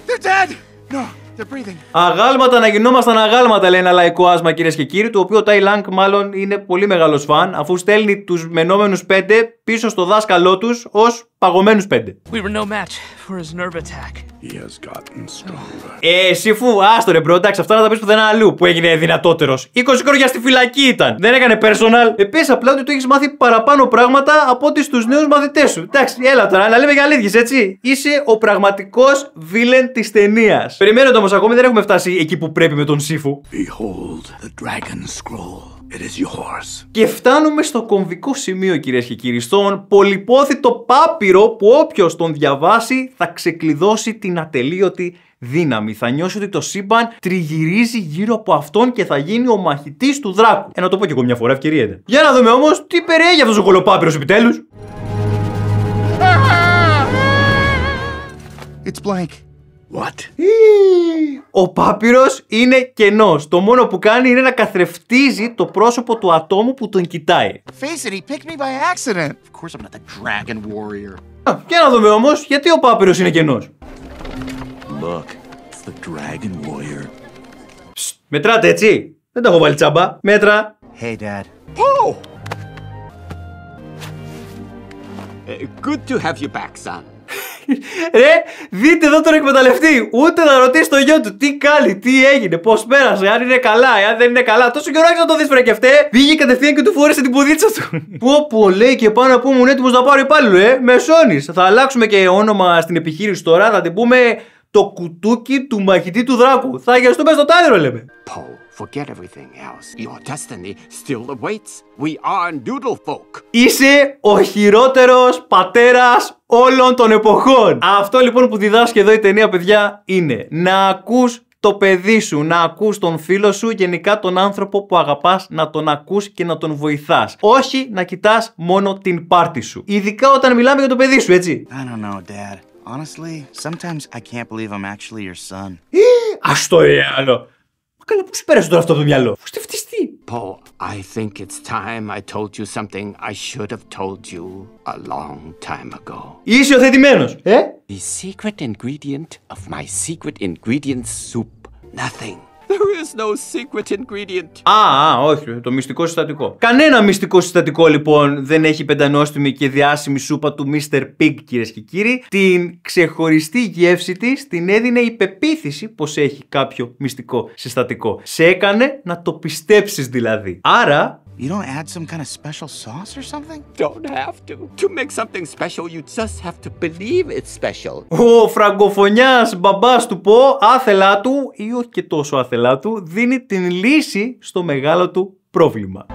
They're dead! No, they're breathing. Αγάλματα να γινόμασταν αγάλματα, λέει ένα λαϊκό άσμα, κυρίες και κύριοι, του οποίου ο Tai Lung μάλλον είναι πολύ μεγάλος φαν, αφού στέλνει τους μενόμενους πέντε πίσω στο δάσκαλό τους ως παγωμένους πέντε. We were no match for his nerve attack. He has gotten stronger. Ε, Σιφού, άστο ρε, εντάξει, αυτά να τα πεις πουθενά αλλού που έγινε δυνατότερος. είκοσι χρόνια στη φυλακή ήταν. Δεν έκανε personal. Επίσης, απλά ότι του έχεις μάθει παραπάνω πράγματα από ότι στους νέους μαθητές σου. Εντάξει, έλα τώρα, να λέμε για αλήθειες, έτσι. Είσαι ο πραγματικός villain της ταινίας. Περιμένετε όμως, ακόμη δεν έχουμε φτάσει εκεί που πρέπει με τον Σιφού. Behold the Dragon Scroll. It is yours. Και φτάνουμε στο κομβικό σημείο, κυρίες και κύριοι, στον πολυπόθητο πάπυρο που όποιος τον διαβάσει θα ξεκλειδώσει την ατελείωτη δύναμη. Θα νιώσει ότι το σύμπαν τριγυρίζει γύρω από αυτόν και θα γίνει ο μαχητής του δράκου. Ε, να το πω και εγώ μια φορά, ευκαιρία. Για να δούμε όμως τι περιέχει αυτός ο κολοπάπυρος επιτέλους. It's blank. What? Ο πάπυρος είναι κενός. Το μόνο που κάνει είναι να καθρεφτίζει το πρόσωπο του ατόμου που τον κοιτάει. Face it, he picked me by accident. Of course I'm not the Dragon Warrior. Α, και να δούμε όμως γιατί ο πάπυρος είναι κενός. Look, it's the Dragon Warrior. Ψ, μετράτε έτσι. Δεν τα έχω βάλει τσάμπα. Μέτρα. Hey, Dad. Oh! Good to have you back, son. Ρε, δείτε εδώ τον εκμεταλλευτή. Ούτε να ρωτήσει το γιο του τι κάνει, τι έγινε, πώς πέρασε, αν είναι καλά, αν δεν είναι καλά. Τόσο καιρό έχεις να το δεις φρεκευτέ. Βγήκε κατευθείαν και του φόρεσε την πουδίτσα του. Πω πω, λέει, και πάνω που ήμουν έτοιμος να πάρω υπάλληλο, ε, με σώνεις. Θα αλλάξουμε και όνομα στην επιχείρηση τώρα, θα την πούμε το κουτούκι του μαχητή του δράκου. Θα αγιαστούμε στο τάλιρο, λέμε. Po, forget everything else. Your destiny still awaits. We are noodle folk. Είσαι ο χειρότερος πατέρας όλων των εποχών. Αυτό λοιπόν που διδάσκει εδώ η ταινία, παιδιά, είναι να ακούς το παιδί σου, να ακούς τον φίλο σου, γενικά τον άνθρωπο που αγαπάς, να τον ακούς και να τον βοηθάς. Όχι να κοιτάς μόνο την πάρτη σου. Ειδικά όταν μιλάμε για το παιδί σου, έτσι. I don't know, Dad. Honestly, sometimes I can't believe I'm actually your son. Ας το άλλο. Μα καλά, πού σου πέρασε τώρα αυτό από το μυαλό. Πού στεφτιστεί. Po, I think it's time I told you something I should have told you a long time ago. Είσαι οθετημένος, ε? The secret ingredient of my secret ingredient soup. Nothing. There is no secret ingredient. Α, α, όχι, το μυστικό συστατικό. Κανένα μυστικό συστατικό λοιπόν δεν έχει πεντανόστιμη και διάσημη σούπα του μίστερ Pig, κυρίες και κύριοι. Την ξεχωριστή γεύση της την έδινε η πεποίθηση πως έχει κάποιο μυστικό συστατικό. Σε έκανε να το πιστέψεις δηλαδή. Άρα... You don't add some kind of special sauce or something? Don't have to. To make something special, you just have to believe it's special. Ο φραγκοφωνιάς μπαμπάς του Πο, άθελά του ή όχι και τόσο άθελά του, δίνει την λύση στο μεγάλο του πρόβλημα.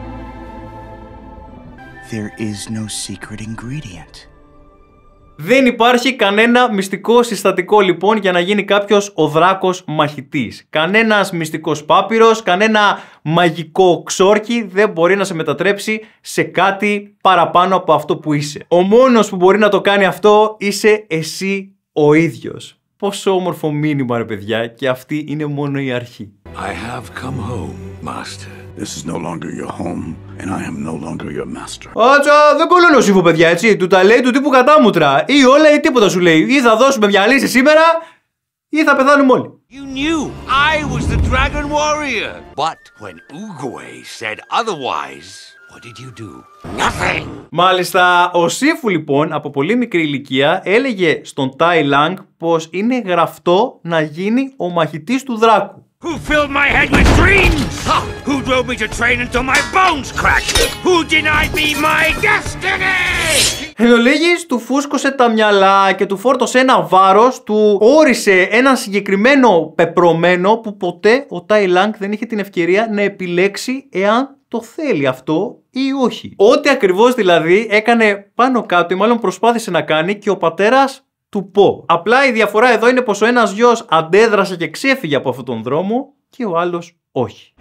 There is no secret ingredient. Δεν υπάρχει κανένα μυστικό συστατικό λοιπόν για να γίνει κάποιος ο δράκος μαχητής. Κανένας μυστικός πάπυρος, κανένα μαγικό ξόρκι δεν μπορεί να σε μετατρέψει σε κάτι παραπάνω από αυτό που είσαι. Ο μόνος που μπορεί να το κάνει αυτό είσαι εσύ ο ίδιος. Πόσο όμορφο μήνυμα ρε παιδιά, και αυτή είναι μόνο η αρχή. I have come home, master. This is no longer your home, and I am no longer your master. Άτσα, δεν κολλώνει ο Σύμφο, παιδιά, έτσι. Του τα λέει του τύπου κατάμουτρα. Ή όλα ή τίποτα σου λέει. Ή θα δώσουμε μια λύση σήμερα, ή θα πεθάνουμε όλοι. You knew I was the Dragon Warrior. But when Oogway said otherwise... What did you do? Nothing. Μάλιστα, ο Shifu λοιπόν από πολύ μικρή ηλικία έλεγε στον Tai Lung πως είναι γραφτό να γίνει ο μαχητής του δράκου. Who filled my head with dreams? Huh. Who drove me to train until my bones cracked? Who denied me my destiny? Εν ολίγης, του φούσκωσε τα μυαλά και του φόρτωσε ένα βάρος, του όρισε ένα συγκεκριμένο πεπρωμένο που ποτέ ο Tai Lung δεν είχε την ευκαιρία να επιλέξει εάν το θέλει αυτό ή όχι. Ό,τι ακριβώς δηλαδή έκανε πάνω κάτω ή μάλλον προσπάθησε να κάνει και ο πατέρας του Πο. Απλά η διαφορά εδώ είναι πως ο ένας γιος αντέδρασε και ξέφυγε από αυτόν τον δρόμο και ο άλλος όχι.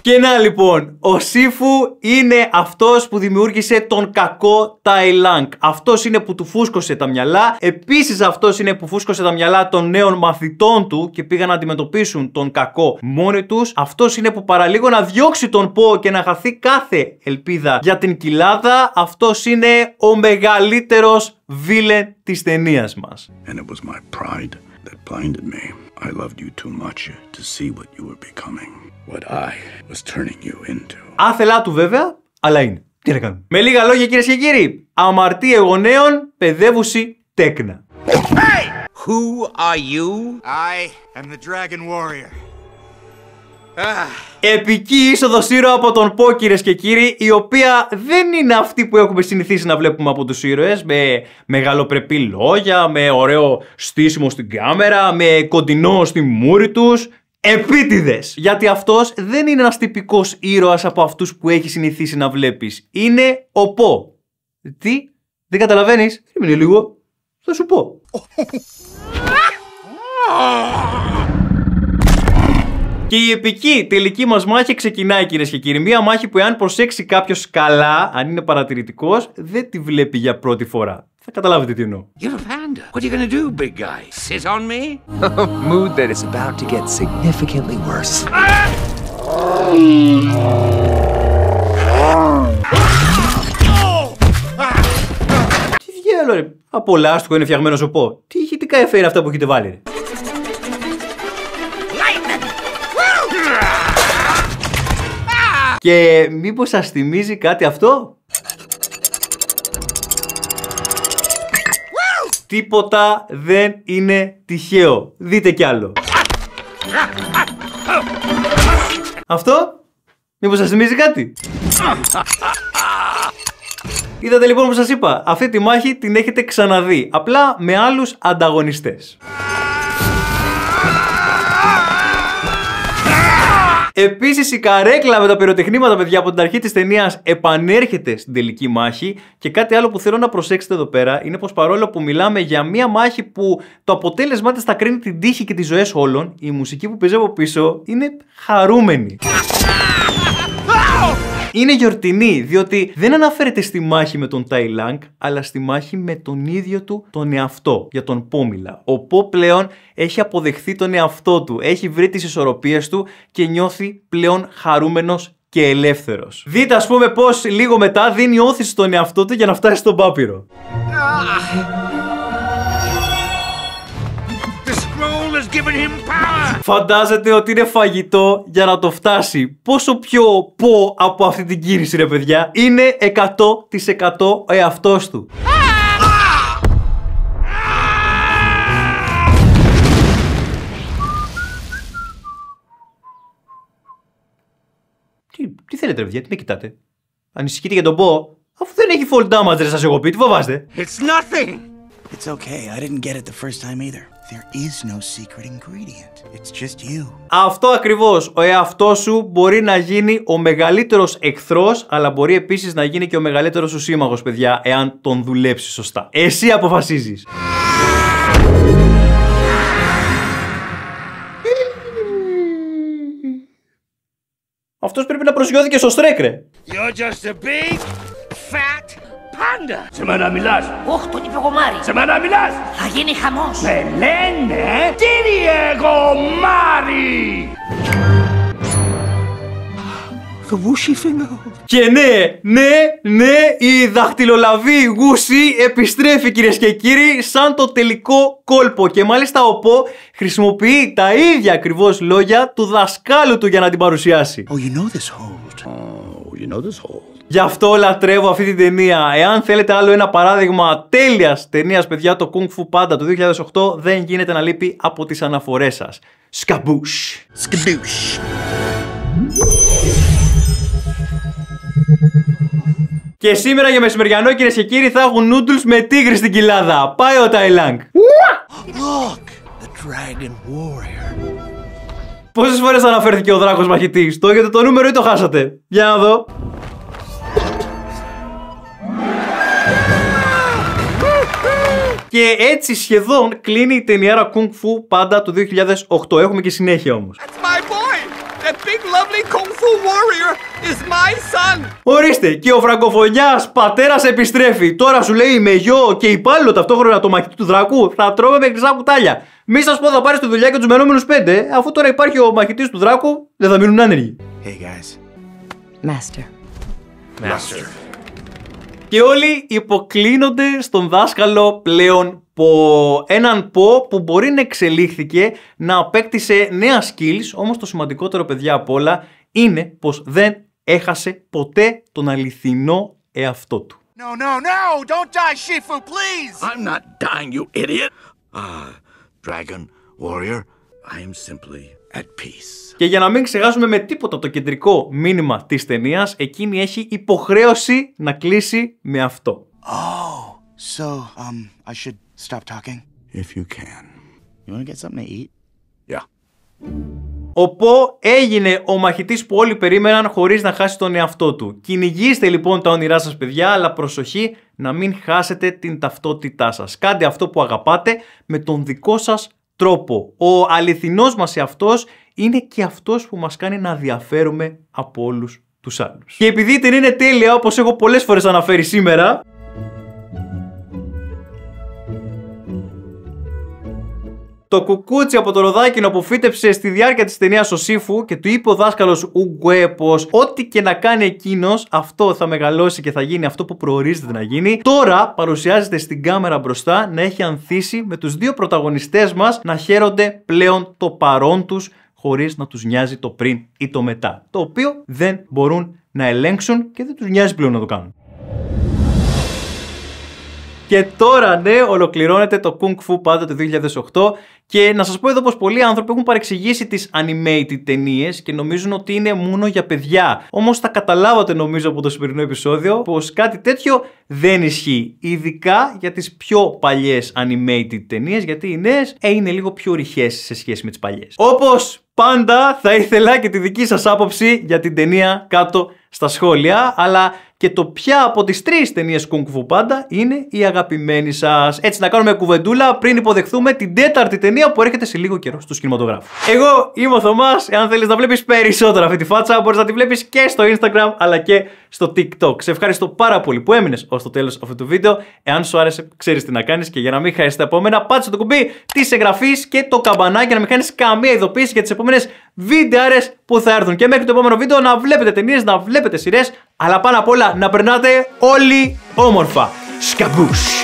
Και να λοιπόν, ο Shifu είναι αυτός που δημιούργησε τον κακό Tai Lung. Αυτός είναι που του φούσκωσε τα μυαλά. Επίσης αυτός είναι που φούσκωσε τα μυαλά των νέων μαθητών του και πήγαν να αντιμετωπίσουν τον κακό μόνοι τους. Αυτός είναι που παραλίγο να διώξει τον Πο και να χαθεί κάθε ελπίδα για την κοιλάδα. Αυτός είναι ο μεγαλύτερος βίλεν της ταινίας μας. And it was my pride that blinded me. I loved you too much to see what you were becoming. What I was turning you into. Άθελά του βέβαια, αλλά είναι. Τι να κάνουμε. Με λίγα λόγια κυρίες και κύριοι, αμαρτία γονέων, παιδεύουση τέκνα. Hey! Who are you? I am the Dragon Warrior. Επική είσοδος ήρωα από τον Πο, κυρίες και κύριοι, η οποία δεν είναι αυτή που έχουμε συνηθίσει να βλέπουμε από τους ήρωες, με μεγαλοπρεπή λόγια, με ωραίο στήσιμο στην κάμερα, με κοντινό στη μούρη τους. Επίτηδες! Γιατί αυτός δεν είναι ένας τυπικός ήρωας από αυτούς που έχει συνηθίσει να βλέπεις. Είναι ο Πο. Τι, δεν καταλαβαίνεις? Ήμουν λίγο, θα σου πω. Και η επική τελική μας μάχη ξεκινάει, κυρίες και κύριοι. Μία μάχη που εάν προσέξει κάποιος καλά, αν είναι παρατηρητικός, δεν τη βλέπει για πρώτη φορά. Θα καταλάβετε τι εννοώ. You're a panda. What are you gonna do, big guy? Sit on me? Mood that is about to get significantly worse. Τι διάλογο ρε. Από λάστιχο είναι φτιαγμένος ο Πο. Τι ηχητικά έφερε αυτά που έχετε βάλει ρε. Και μήπως σας θυμίζει κάτι αυτό? Τίποτα δεν είναι τυχαίο. Δείτε κι άλλο. Αυτό? Μήπως σας θυμίζει κάτι? Είδατε λοιπόν που σας είπα. Αυτή τη μάχη την έχετε ξαναδεί. Απλά με άλλους ανταγωνιστές. Επίσης η καρέκλα με τα πυροτεχνήματα, παιδιά, από την αρχή της ταινίας επανέρχεται στην τελική μάχη. Και κάτι άλλο που θέλω να προσέξετε εδώ πέρα είναι πως παρόλο που μιλάμε για μια μάχη που το αποτέλεσμά της θα κρίνει την τύχη και τις ζωές όλων, η μουσική που παίζει από πίσω είναι χαρούμενη. Είναι γιορτινή, διότι δεν αναφέρεται στη μάχη με τον Tai Lung, αλλά στη μάχη με τον ίδιο του τον εαυτό, για τον Po μιλά. Ο Po πλέον έχει αποδεχθεί τον εαυτό του, έχει βρει τις ισορροπίες του και νιώθει πλέον χαρούμενος και ελεύθερος. Δείτε, ας πούμε, πως λίγο μετά δίνει όθηση στον εαυτό του για να φτάσει στον πάπυρο. Φαντάζεται ότι είναι φαγητό για να το φτάσει. Πόσο πιο Po από αυτή την κίνηση, ρε παιδιά. Είναι εκατό τοις εκατό ο εαυτός του. Τι, τι θέλετε, ρε παιδιά, τι με κοιτάτε? Ανησυχείτε για τον Po? Αφού δεν έχει fall damage, ρε, σας εγώ πει, τι φοβάστε? It's nothing. It's okay, I didn't get it the first time either. There is no secret ingredient. It's just you. Αυτό ακριβώς. Ο εαυτός σου μπορεί να γίνει ο μεγαλύτερος εχθρός, αλλά μπορεί επίσης να γίνει και ο μεγαλύτερος σου σύμμαχος, παιδιά, εάν τον δουλέψεις σωστά. Εσύ αποφασίζεις. Αυτός πρέπει να προσγειώθηκε στο στρέκρε. You're just a big, fat... Σε μένα μιλάς? Όχι, τον είπε Γομάρι. Σε μένα μιλάς? Θα γίνει χαμός. Με λένε κύριε Γομάρι. Το Wuxi φαινό. Και ναι, ναι, ναι, η δαχτυλολαβή Wuxi επιστρέφει, κυρίες και κύριοι, σαν το τελικό κόλπο. Και μάλιστα ο Po χρησιμοποιεί τα ίδια ακριβώς λόγια του δασκάλου του για να την παρουσιάσει. Oh, you know this hold. Oh, you know this hold. Γι' αυτό λατρεύω αυτή την ταινία. Εάν θέλετε άλλο ένα παράδειγμα τέλειας ταινίας, παιδιά, το Kung Fu Panda του δύο χιλιάδες οκτώ δεν γίνεται να λείπει από τις αναφορές σας. Σκαμπούσ. Σκαμπούσ. Και σήμερα για μεσημεριανό, κυρίες και κύριοι, θα έχουν νούντλς με τίγρη στην κοιλάδα. Πάει ο Tai Lung. Look, the Dragon Warrior. Πόσες φορές αναφέρθηκε ο δράκος μαχητής? Το έχετε το νούμερο ή το χάσατε? Για να δω. Και έτσι σχεδόν κλείνει η ταινιάρα Kung Fu Panda του δύο χιλιάδες οκτώ. Έχουμε και συνέχεια όμως. Ορίστε, και ο φραγκοφωνιάς πατέρας επιστρέφει. Τώρα σου λέει, είμαι γιο και υπάλληλο ταυτόχρονα, το μαχητή του δράκου. Θα τρώμε με χρυσά κουτάλια. Μη σας πω, θα πάρεις τη δουλειά και τους μενόμενους πέντε. Αφού τώρα υπάρχει ο μαχητής του δράκου, δεν θα μείνουν άνεργοι. Hey guys. Master. Master. Και όλοι υποκλίνονται στον δάσκαλο πλέον Po. Έναν Po που μπορεί να εξελίχθηκε, να απέκτησε νέα skills, όμως το σημαντικότερο, παιδιά, απ' όλα είναι πως δεν έχασε ποτέ τον αληθινό εαυτό του. No, no, no! Don't die, Shifu, please! I'm not dying, you idiot! Ah, Dragon Warrior, I am simply... at peace. Και για να μην ξεχάσουμε με τίποτα το κεντρικό μήνυμα της ταινίας, εκείνη έχει υποχρέωση να κλείσει με αυτό. Oh, so um, I should stop talking. If you can. You want to get something to eat? Yeah. Ο Po έγινε ο μαχητής που όλοι περίμεναν χωρίς να χάσει τον εαυτό του. Κυνηγήστε λοιπόν τα όνειρά σας, παιδιά, αλλά προσοχή να μην χάσετε την ταυτότητά σας. Κάντε αυτό που αγαπάτε με τον δικό σας τρόπο. Ο αληθινός μας εαυτός είναι και αυτός που μας κάνει να διαφέρουμε από όλους τους άλλους. Και επειδή την είναι τέλεια, όπως έχω πολλές φορές αναφέρει σήμερα, το κουκούτσι από το ροδάκινο που φύτεψε στη διάρκεια της ταινίας ο Shifu και του είπε ο δάσκαλος Ουγγουέ πως ό,τι και να κάνει εκείνος, αυτό θα μεγαλώσει και θα γίνει αυτό που προορίζεται να γίνει. Τώρα παρουσιάζεται στην κάμερα μπροστά να έχει ανθίσει με τους δύο πρωταγωνιστές μας να χαίρονται πλέον το παρόν τους χωρίς να τους νοιάζει το πριν ή το μετά. Το οποίο δεν μπορούν να ελέγξουν και δεν τους νοιάζει πλέον να το κάνουν. Και τώρα, ναι, ολοκληρώνεται το Kung Fu Panda του δύο χιλιάδες οκτώ και να σας πω εδώ πως πολλοί άνθρωποι έχουν παρεξηγήσει τις animated ταινίες και νομίζουν ότι είναι μόνο για παιδιά. Όμως θα καταλάβατε, νομίζω, από το σημερινό επεισόδιο πως κάτι τέτοιο δεν ισχύει, ειδικά για τις πιο παλιές animated ταινίες, γιατί οι νέες ε, είναι λίγο πιο ρηχές σε σχέση με τις παλιές. Όπως Πάντα θα ήθελα και τη δική σας άποψη για την ταινία κάτω στα σχόλια, αλλά και το ποια από τις τρεις ταινίες Kung Fu Panda είναι η αγαπημένη σας. Έτσι να κάνουμε κουβεντούλα πριν υποδεχθούμε την τέταρτη ταινία που έρχεται σε λίγο καιρό στους κινηματογράφους. Εγώ είμαι ο Θωμάς. Εάν θέλεις να βλέπεις περισσότερα αυτή τη φάτσα, μπορείς να τη βλέπεις και στο Instagram αλλά και στο TikTok. Σε ευχαριστώ πάρα πολύ που έμεινες ως το τέλος αυτού του βίντεο. Εάν σου άρεσε, ξέρεις τι να κάνεις, και για να μην χάσεις τα επόμενα, πάτσε το κουμπί της εγγραφής και το καμπανάκι για να μην χάνεις καμία ειδοποίηση για τις επόμενες βίντεαρες που θα έρθουν. Και μέχρι το επόμενο βίντεο να βλέπετε ταινίες, να βλέπετε σειρές, αλλά πάνω απ' όλα να περνάτε όλοι όμορφα. Σκαμπούς!